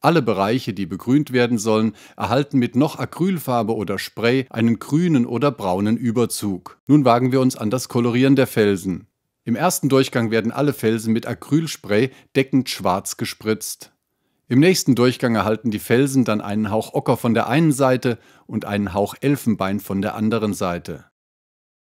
Alle Bereiche, die begrünt werden sollen, erhalten mit NOCH-Acrylfarbe oder Spray einen grünen oder braunen Überzug. Nun wagen wir uns an das Kolorieren der Felsen. Im ersten Durchgang werden alle Felsen mit Acrylspray deckend schwarz gespritzt. Im nächsten Durchgang erhalten die Felsen dann einen Hauch Ocker von der einen Seite und einen Hauch Elfenbein von der anderen Seite.